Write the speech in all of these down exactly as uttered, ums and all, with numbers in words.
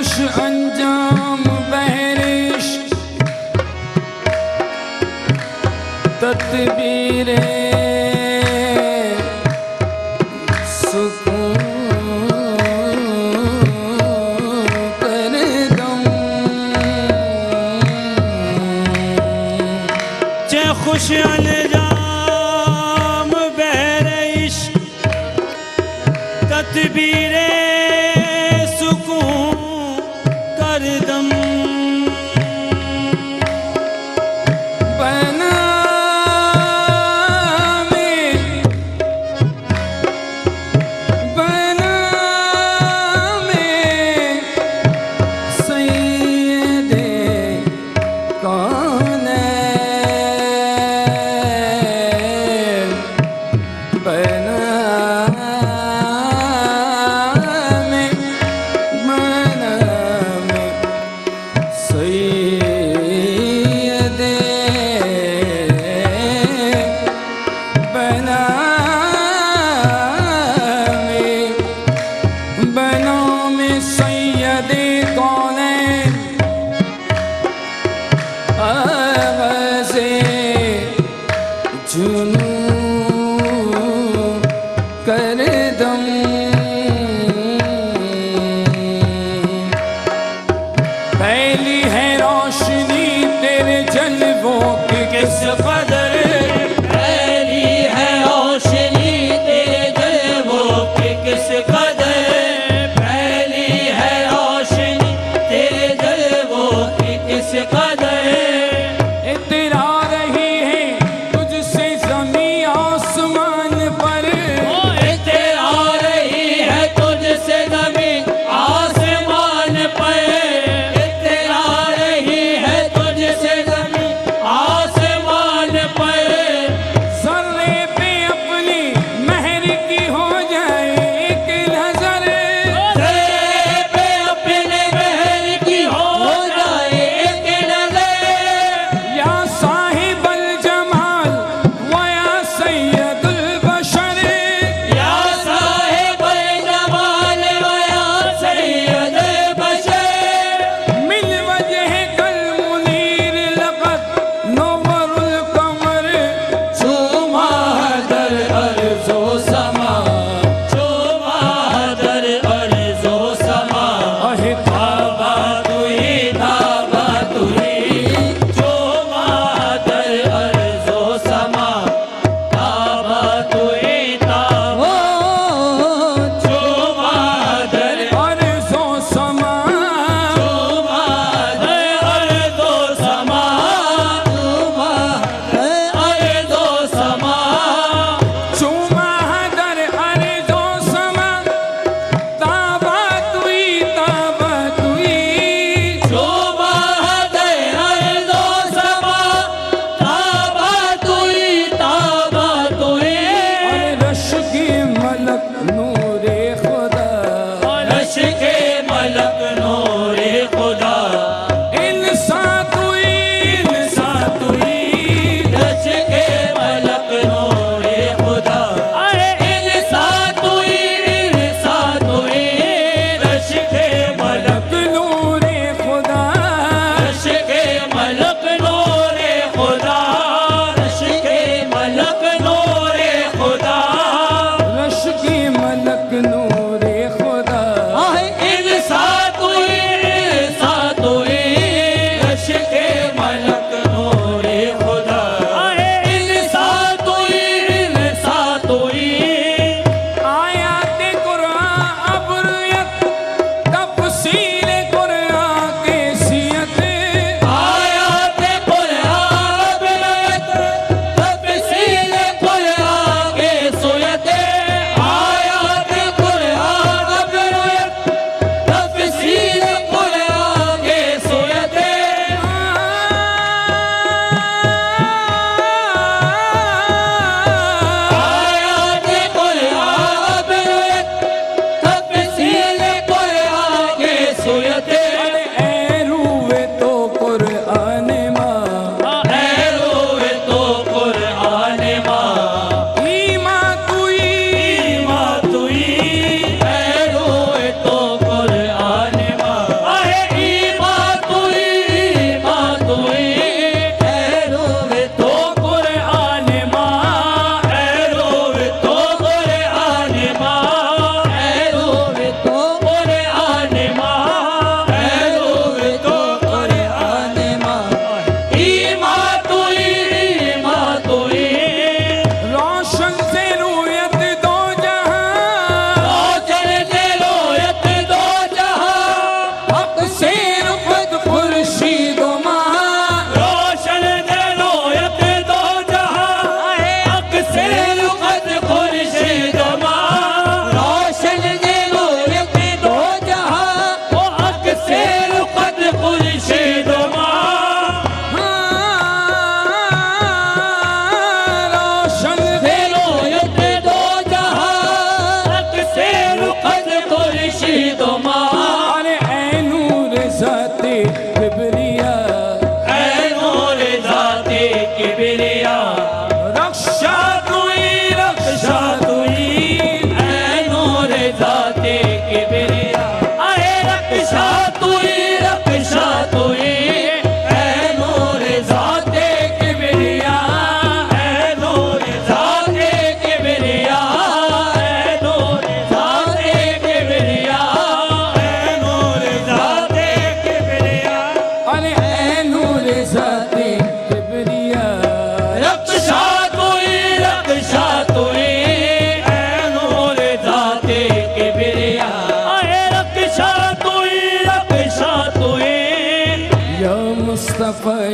وش انجام بهرش تدبير سكوت الدم جه خوش انجام بهرش تدبير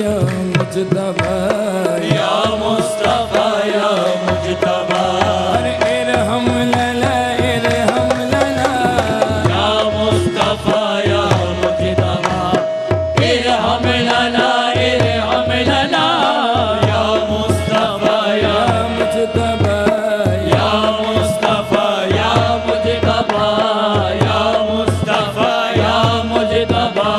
يا مجتبى يا مصطفى يا مجتبى إلهم لنا إلهم لنا يا مصطفى يا مجتبى إلهم لنا إلهم لنا يا مصطفى يا مجتبى يا مصطفى يا مجتبى يا مصطفى يا مجتبى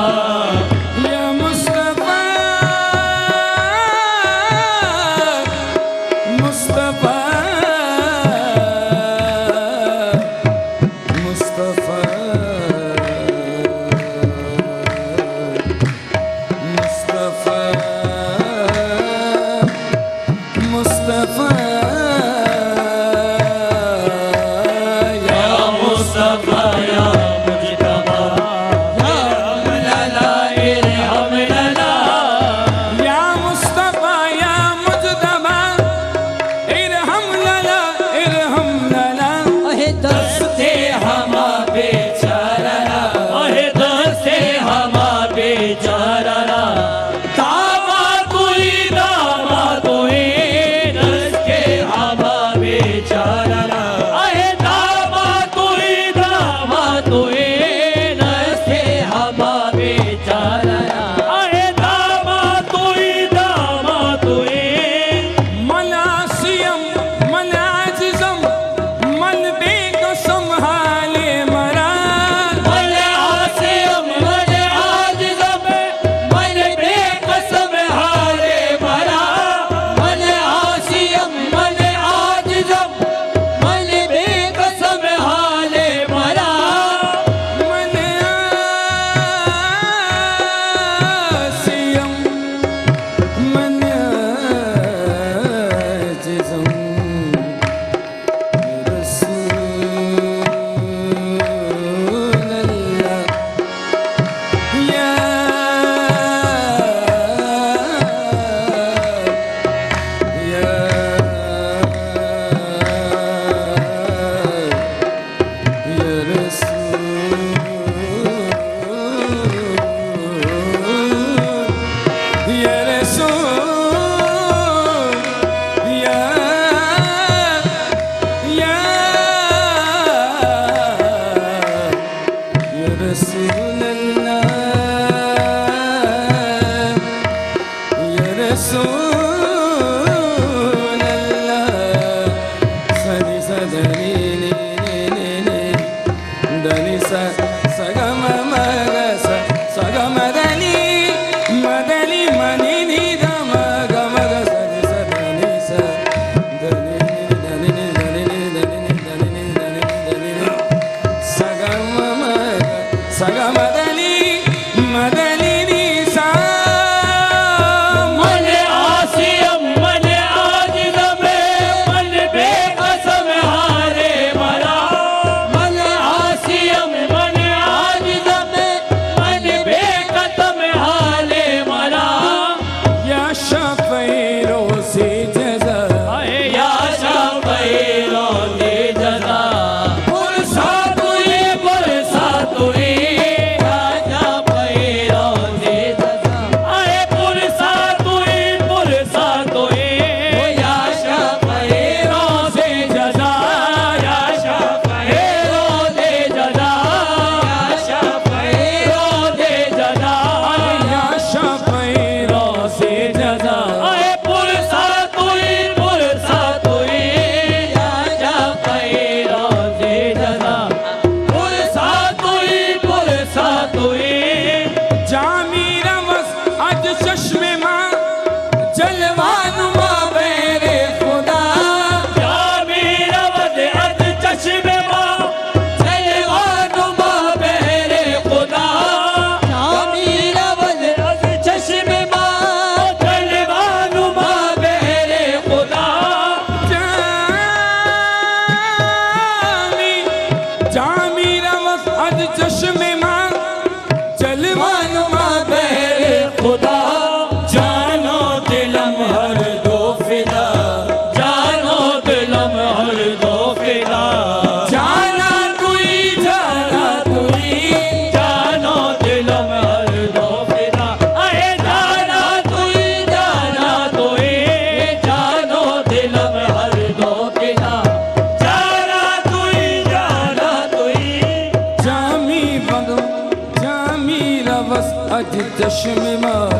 تشممات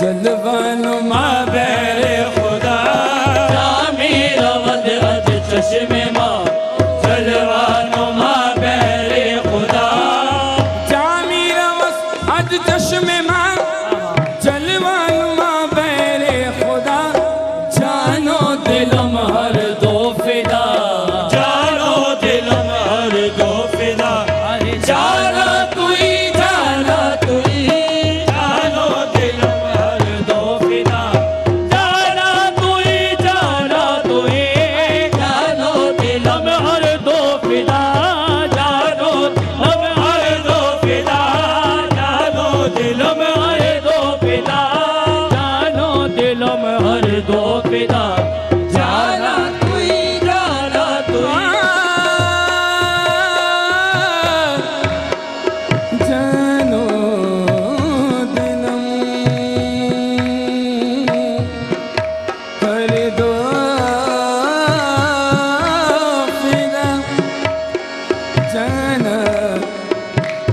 جلبان ما بيري خدا جميل غدرة تشممات جلبان ما بيري خدا جميل وسعد تشممات جلبان ما بيري خدا جانو دل مهر دو فدا جانو دل مهر دو فدا جانو توي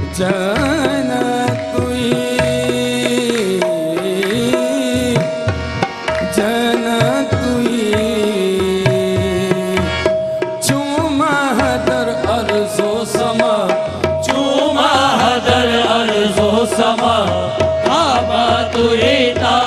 جانو توي سما